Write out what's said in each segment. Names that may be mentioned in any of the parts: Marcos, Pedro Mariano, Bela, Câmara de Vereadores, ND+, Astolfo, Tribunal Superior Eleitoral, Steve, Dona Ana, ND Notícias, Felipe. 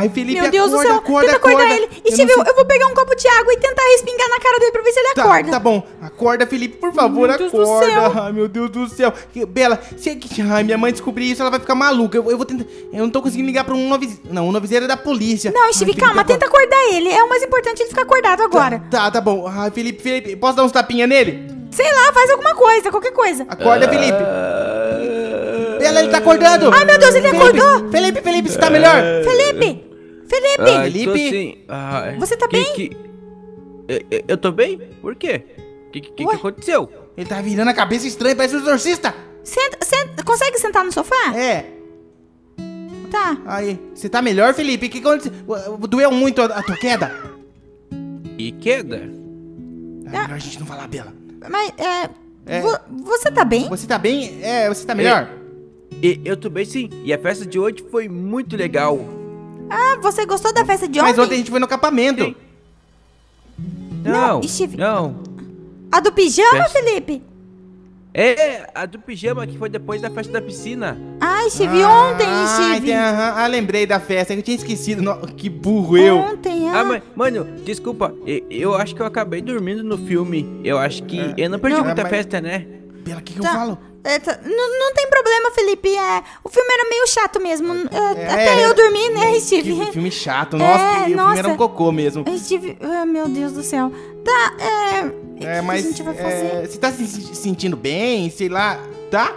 Ai, Felipe, meu Deus do céu, acorda, tenta acordar ele. E Steve, eu vou pegar um copo de água e tentar respingar na cara dele pra ver se ele acorda. Tá bom. Acorda, Felipe, por favor, acorda. Ai, meu Deus do céu. Bela, se minha mãe descobrir isso, ela vai ficar maluca. Eu vou tentar... Eu não tô conseguindo ligar pra um 90... Não, um 90 é da polícia. Não, Steve, calma, tenta acordar ele. É o mais importante ele ficar acordado agora. Tá bom. Ai, Felipe, posso dar uns tapinhas nele? Sei lá, faz alguma coisa, qualquer coisa. Acorda, Felipe. Bela, ele tá acordando. Ai, meu Deus, ele acordou. Felipe, você tá melhor? Felipe. Ai, Felipe. Ai, você tá bem? Eu tô bem? Por quê? O que aconteceu? Ele tá virando a cabeça estranha, parece um exorcista. Consegue sentar no sofá? É. Tá. Aí, você tá melhor, Felipe? O que aconteceu? Doeu muito a tua queda? E queda? É melhor a gente não falar, Bela. Mas, você tá bem? Você tá bem? Você tá melhor? Eu tô bem, sim. E a festa de hoje foi muito legal. Ah, você gostou da festa de ontem? Mas ontem a gente foi no acampamento. Sim. Não, Steve. Não. A do pijama, Felipe? É, a do pijama que foi depois da festa da piscina. Ai, Steve, ontem, Steve. Ah, lembrei da festa, eu tinha esquecido. Que burro eu. Ontem, mano, desculpa. Eu acho que eu acabei dormindo no filme. Eu acho que eu não perdi muita festa, né? Pela que eu falo? Não tem problema, Felipe. O filme era meio chato mesmo. Até eu dormi, né, Steve? Que filme chato, nossa. O filme era um cocô mesmo. Steve, meu Deus do céu. Tá, mas você tá se sentindo bem, sei lá, tá?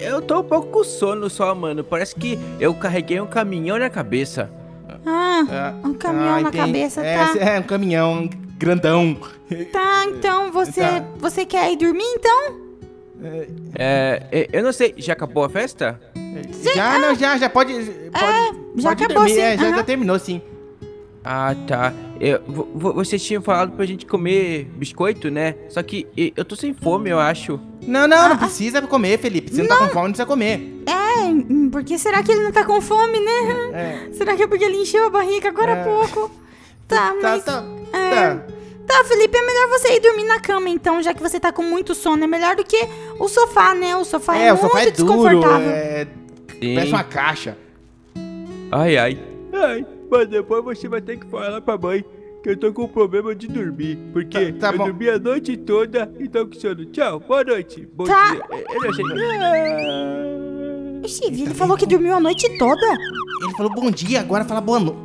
Eu tô um pouco com sono só, mano. Parece que eu carreguei um caminhão na cabeça. Ah, um caminhão na cabeça, tá? É, um caminhão grandão. Tá, então você quer ir dormir, então? Eu não sei, já acabou a festa? Já pode já acabou, dormir. Sim. Já terminou, sim. Ah, tá. Vocês tinham falado pra gente comer biscoito, né? Só que eu tô sem fome, eu acho. Não precisa comer, Felipe. Você não tá com fome, não precisa comer. Porque será que ele não tá com fome, né? Será que é porque ele encheu a barriga agora há pouco? Tá, mas... Tá, Felipe, é melhor você ir dormir na cama, então, já que você tá com muito sono. É melhor do que o sofá, né? O sofá é muito desconfortável. Parece uma caixa. Ai. Mas depois você vai ter que falar pra mãe que eu tô com problema de dormir. Porque eu dormi a noite toda e tô com sono. Tchau, boa noite. Bom dia. Steve, ele falou que dormiu a noite toda. Ele falou bom dia, agora fala boa noite.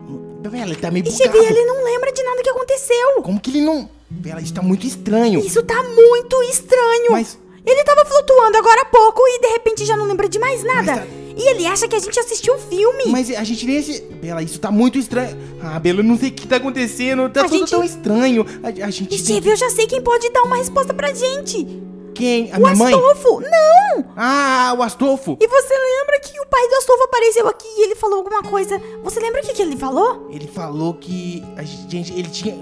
Bela, ele tá meio bugado. Steve, ele não lembra de nada que aconteceu. Como que ele não... Bela, isso tá muito estranho. Isso tá muito estranho. Mas... ele tava flutuando agora há pouco e de repente já não lembra de mais nada. E ele acha que a gente assistiu um filme. Mas a gente nem assistiu... Bela, isso tá muito estranho. Ah, Bela, eu não sei o que tá acontecendo. Tá tudo tão estranho. A gente... Steve, eu já sei quem pode dar uma resposta pra gente. Quem? A minha mãe? O Astolfo. Não! Ah, o Astolfo. E você lembra que o pai do Astolfo apareceu aqui e ele falou alguma coisa. Você lembra o que ele falou? Ele falou que...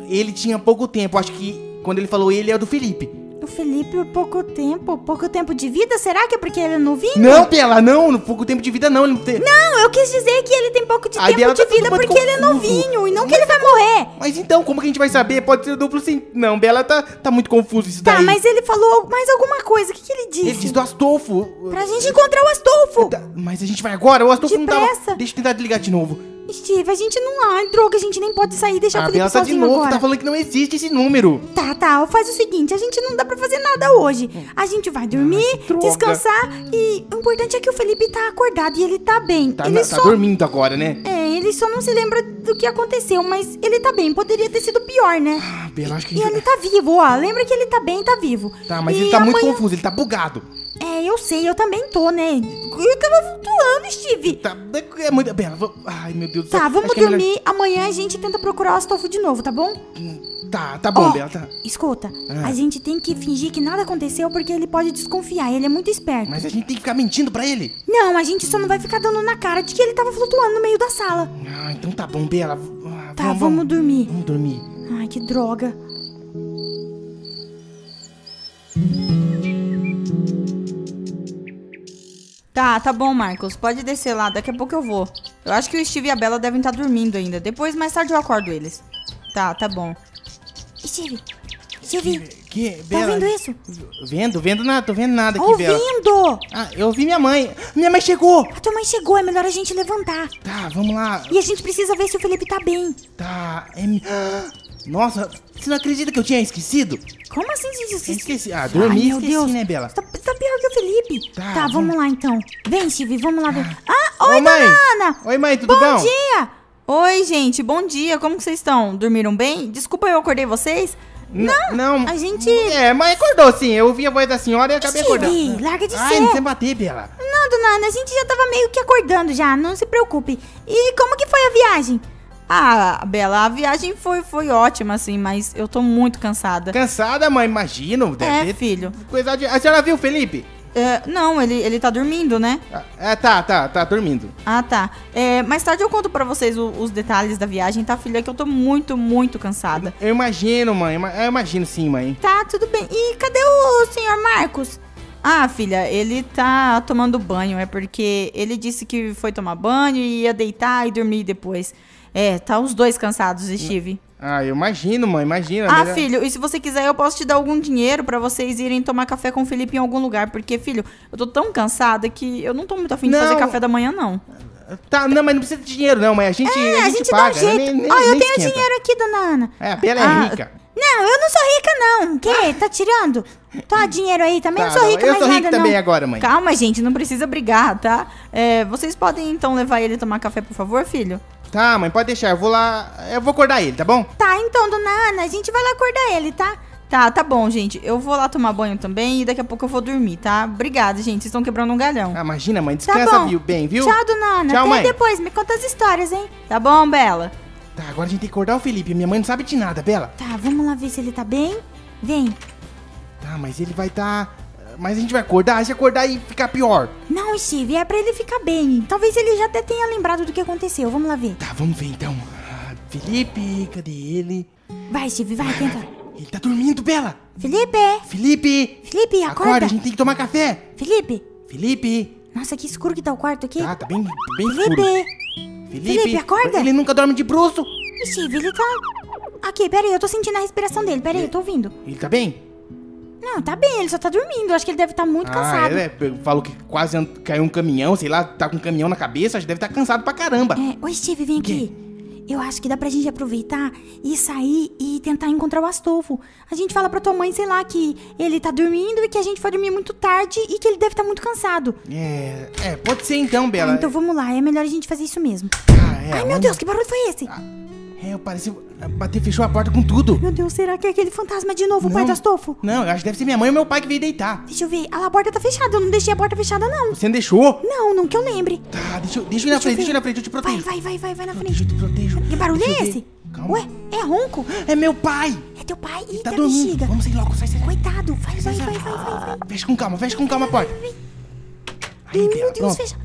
Ele tinha pouco tempo. Acho que quando ele falou ele é o do Felipe. O Felipe, pouco tempo de vida? Será que é porque ele é novinho? Não, Bela, não pouco tempo de vida não. Ele não, não, eu quis dizer que ele tem pouco tempo de vida porque ele é novinho e não que ele vai morrer. Mas então, como que a gente vai saber? Pode ser duplo sim. Não, Bela, tá muito confuso isso daí. Tá, mas ele falou mais alguma coisa, o que ele disse? Ele disse do Astolfo. Pra gente encontrar o Astolfo. Mas a gente vai agora, o Astolfo não tava... Deixa eu tentar ligar de novo. Steve, a gente não... Ai, droga, a gente nem pode sair e deixar o Felipe sozinho agora. Tá falando que não existe esse número. Tá, faz o seguinte, a gente não dá pra fazer nada hoje. A gente vai dormir, descansar e o importante é que o Felipe tá acordado e ele tá bem. Tá dormindo agora, né? Ele só não se lembra do que aconteceu, mas ele tá bem, poderia ter sido pior, né? Ah, Bela, acho que... E ele tá vivo, ó, lembra que ele tá bem, tá vivo. Tá, mas ele tá muito confuso, ele tá bugado. Eu sei, eu também tô, né? Eu tava flutuando, Steve. Tá, é muito... Bela, ai, meu Deus do céu. Tá, vamos dormir. É melhor... Amanhã a gente tenta procurar o Astolfo de novo, tá bom? Tá bom, Bela, tá. Escuta, a gente tem que fingir que nada aconteceu porque ele pode desconfiar, ele é muito esperto. Mas a gente tem que ficar mentindo pra ele? Não, a gente só não vai ficar dando na cara de que ele tava flutuando no meio da sala. Ah, então tá bom, Bela. Tá, vamos dormir. Vamos dormir. Ai, que droga. Tá bom, Marcos. Pode descer lá, daqui a pouco eu vou. Eu acho que o Steve e a Bela devem estar dormindo ainda. Depois, mais tarde, eu acordo eles. Tá bom. Steve! Que, Bela, tá vendo isso? Vendo nada, tô vendo nada aqui, Bela. Ouvindo! Ah, eu ouvi minha mãe. Minha mãe chegou! A tua mãe chegou, é melhor a gente levantar. Tá, vamos lá. E a gente precisa ver se o Felipe tá bem. Tá, Nossa, você não acredita que eu tinha esquecido? Como assim você esqueci? Ah, dormi, meu Deus, né, Bela? Tá pior que o Felipe. Tá, vamos lá então. Vem, Steve, vamos lá ver. Ah, oi, Dona Ana! Oi, mãe, tudo bom? Bom dia! Oi, gente, bom dia. Como que vocês estão? Dormiram bem? Desculpa, eu acordei vocês. Não, a gente... É, mãe acordou sim, eu ouvi a voz da senhora e acabei acordando. Larga de ser. Ai, não tem bater, Bela. Não, Dona Ana, a gente já tava meio que acordando já, não se preocupe. E como que foi a viagem? Ah, Bela, a viagem foi ótima, assim, mas eu tô muito cansada. Cansada, mãe? Imagino. Deve ter, filho. A senhora viu o Felipe? Não, ele tá dormindo, né? Tá dormindo. Ah, tá. Mais tarde eu conto pra vocês os detalhes da viagem, tá, filha? Que eu tô muito, muito cansada. Eu imagino, mãe. Eu imagino sim, mãe. Tá, tudo bem. E cadê o senhor Marcos? Ah, filha, ele tá tomando banho. É porque ele disse que foi tomar banho e ia deitar e dormir depois. É, tá os dois cansados, Steve. Ah, eu imagino, mãe, imagina. Ah, melhor... filho, e se você quiser, eu posso te dar algum dinheiro pra vocês irem tomar café com o Felipe em algum lugar. Porque, filho, eu tô tão cansada que eu não tô muito afim de fazer café da manhã, não. Tá, não, mas não precisa de dinheiro, não, mãe. A gente paga. Dá um jeito. Eu tenho dinheiro aqui, Dona Ana. É, a Bela é rica. Não, eu não sou rica, não. Que? Tá tirando? Tá, dinheiro aí também? Tá, não sou rica mais nada, não. Eu sou rica também agora, mãe. Calma, gente, não precisa brigar, tá? Vocês podem, então, levar ele a tomar café, por favor, filho? Tá, mãe, pode deixar, eu vou lá, eu vou acordar ele, tá bom? Tá, então, Dona Ana, a gente vai lá acordar ele, tá? Tá bom, gente, eu vou lá tomar banho também e daqui a pouco eu vou dormir, tá? Obrigada, gente, vocês estão quebrando um galhão. Ah, imagina, mãe, descansa bem, viu? Tchau, Dona Ana, até depois, me conta as histórias, hein? Tá bom, Bela? Tá, agora a gente tem que acordar o Felipe, minha mãe não sabe de nada, Bela. Tá, vamos lá ver se ele tá bem, vem. Tá, mas ele vai tá... Mas a gente vai acordar, se acordar e ficar pior. Não, Steve, é pra ele ficar bem. Talvez ele já até tenha lembrado do que aconteceu. Vamos lá ver. Tá, vamos ver então. Felipe, cadê ele? Vai, Steve, vai, tenta. Ele tá dormindo, Bela. Felipe, acorda, a gente tem que tomar café. Felipe. Nossa, que escuro que tá o quarto aqui. Tá bem escuro. Felipe, acorda. Ele nunca dorme de bruço. Steve, ele tá... Aqui, peraí, eu tô sentindo a respiração dele. Peraí, eu tô ouvindo. Ele tá bem? Não, tá bem, ele só tá dormindo, acho que ele deve estar muito cansado. Falou que quase caiu um caminhão, sei lá, tá com um caminhão na cabeça, acho que deve estar cansado pra caramba. Oi, Steve, vem aqui. Eu acho que dá pra gente aproveitar e sair e tentar encontrar o Astolfo. A gente fala pra tua mãe, sei lá, que ele tá dormindo e que a gente vai dormir muito tarde e que ele deve estar muito cansado. Pode ser então, Bela. Então vamos lá, é melhor a gente fazer isso mesmo. Ai, meu Deus, que barulho foi esse? Fechou a porta com tudo. Meu Deus, será que é aquele fantasma de novo, o pai do Astolfo? Não, eu acho que deve ser minha mãe ou meu pai que veio deitar. Deixa eu ver, a porta tá fechada, eu não deixei a porta fechada não. Você não deixou? Não que eu lembre. Tá, deixa eu ir na frente, eu te protejo. Vai na frente. Que barulho é esse? Calma. Ué, é ronco? É meu pai. É teu pai? Ele tá dormindo. Vamos sair logo, sai. Coitado, vai. Fecha com calma a porta. Ai, meu Deus, fecha.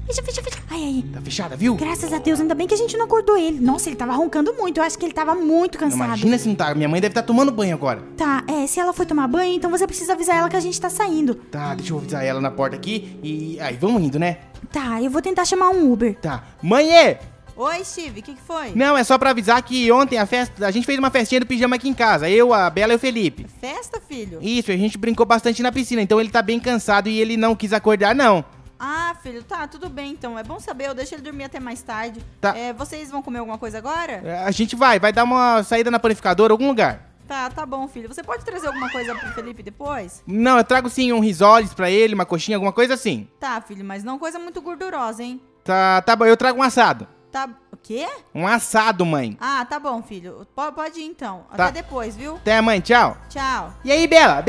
Ai. Tá fechada, viu? Graças a Deus, ainda bem que a gente não acordou ele. Nossa, ele tava roncando muito, eu acho que ele tava muito cansado. Imagina se não tá, minha mãe deve estar tomando banho agora. Tá, se ela foi tomar banho, então você precisa avisar ela que a gente tá saindo. Tá, deixa eu avisar ela na porta aqui e... Aí, vamos indo, né? Tá, eu vou tentar chamar um Uber. Tá, mãe! Oi, Steve, o que foi? Não, é só pra avisar que ontem a gente fez uma festinha do pijama aqui em casa. Eu, a Bela e o Felipe. Festa, filho? Isso, a gente brincou bastante na piscina, então ele tá bem cansado e ele não quis acordar, não. Ah, filho, tá, tudo bem, então. É bom saber, eu deixo ele dormir até mais tarde. Tá. Vocês vão comer alguma coisa agora? A gente vai dar uma saída na panificadora, algum lugar. Tá bom, filho. Você pode trazer alguma coisa pro Felipe depois? Não, eu trago sim um risoles pra ele, uma coxinha, alguma coisa assim. Tá, filho, mas não coisa muito gordurosa, hein? Tá bom, eu trago um assado. Tá, o quê? Um assado, mãe. Ah, tá bom, filho. Pode ir, então. Tá. Até depois, viu? Até, mãe, tchau. Tchau. E aí, Bela,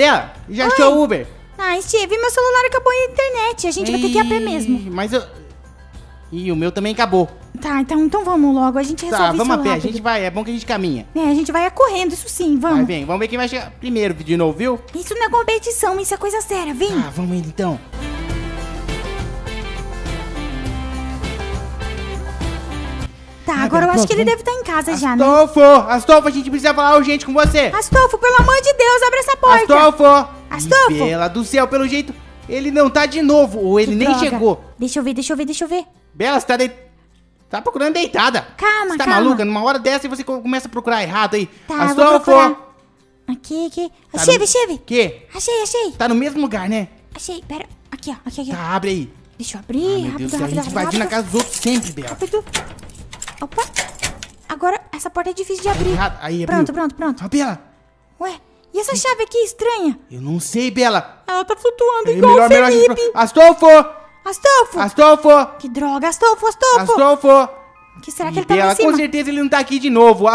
já achou o Uber? Ah, Steve, meu celular acabou a internet. A gente vai ter que ir a pé mesmo. Mas eu... E o meu também acabou. Tá, então vamos logo. A gente resolve isso rápido. Tá, vamos a pé. A gente vai. É bom que a gente caminha. A gente vai correndo, isso sim. Vamos. Vai, vem. Vamos ver quem vai chegar primeiro de novo, viu? Isso não é competição. Isso é coisa séria. Vem. Tá, vamos indo então. Tá, agora eu acho que ele deve estar em casa já, né? Astolfo, a gente precisa falar urgente com você. Astolfo, pelo amor de Deus, abre essa porta. Astolfo! Bela do céu, pelo jeito, ele não tá de novo, ou ele nem chegou. Deixa eu ver. Bela, você tá tá procurando deitada. Calma, você tá maluca? Numa hora dessa e você começa a procurar errado aí. Tá, Astolfo! Aqui. Achei. Que? Achei. Tá no mesmo lugar, né? Achei, pera. Aqui, ó. Aqui. Tá, abre aí. Deixa eu abrir. Meu Deus, rápido. A gente invadindo na casa dos outros sempre, Bela. Rápido. Opa. Agora, essa porta é difícil de abrir. Aí, pronto. Ó, Bela. Ué, e essa chave aqui estranha? Eu não sei, Bela. Ela tá flutuando igual o Felipe. Astolfo! Que droga, Astolfo! Que será que ele tá lá em cima? Com certeza ele não tá aqui de novo.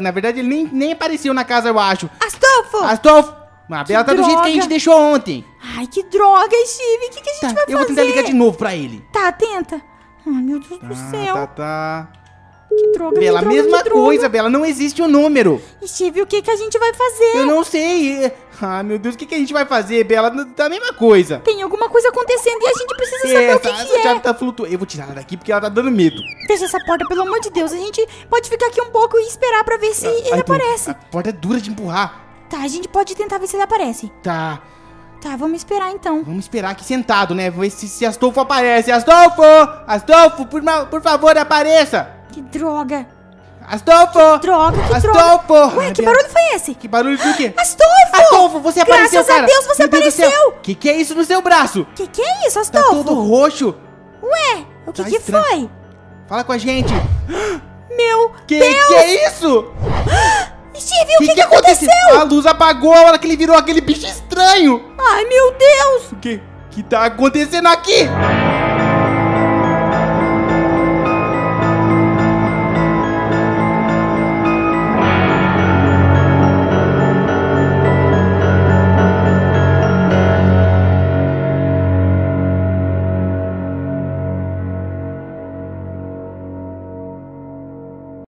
Na verdade, ele nem apareceu na casa, eu acho. Astolfo! A Bela tá do jeito que a gente deixou ontem. Ai, que droga, Steve. O que a gente vai fazer? Eu vou tentar ligar de novo pra ele. Tá, tenta. Ai, meu Deus do céu. Que droga, Bela, mesma coisa, Bela. Não existe um número. Steve, o que a gente vai fazer? Eu não sei. Ah, meu Deus, o que a gente vai fazer, Bela? Tá a mesma coisa. Tem alguma coisa acontecendo e a gente precisa saber o que é. Essa chave tá flutuando. Eu vou tirar ela daqui porque ela tá dando medo. Fecha essa porta, pelo amor de Deus. A gente pode ficar aqui um pouco e esperar pra ver se ele aparece. A porta é dura de empurrar. Tá, a gente pode tentar ver se ele aparece. Tá, vamos esperar então. Vamos esperar aqui sentado, né? Ver se Astolfo aparece. Astolfo, por favor, apareça. Que droga! Astolfo! Que droga! Ué, que barulho foi esse? Que barulho foi o quê? Astolfo, você apareceu, cara! Graças a Deus, você apareceu! Que é isso no seu braço? Que é isso, Astolfo? Tá todo roxo! Ué, o que foi? Fala com a gente! Meu Deus! Que é isso? Steve, o que aconteceu? A luz apagou a hora que ele virou aquele bicho estranho! Ai, meu Deus! O que tá acontecendo aqui?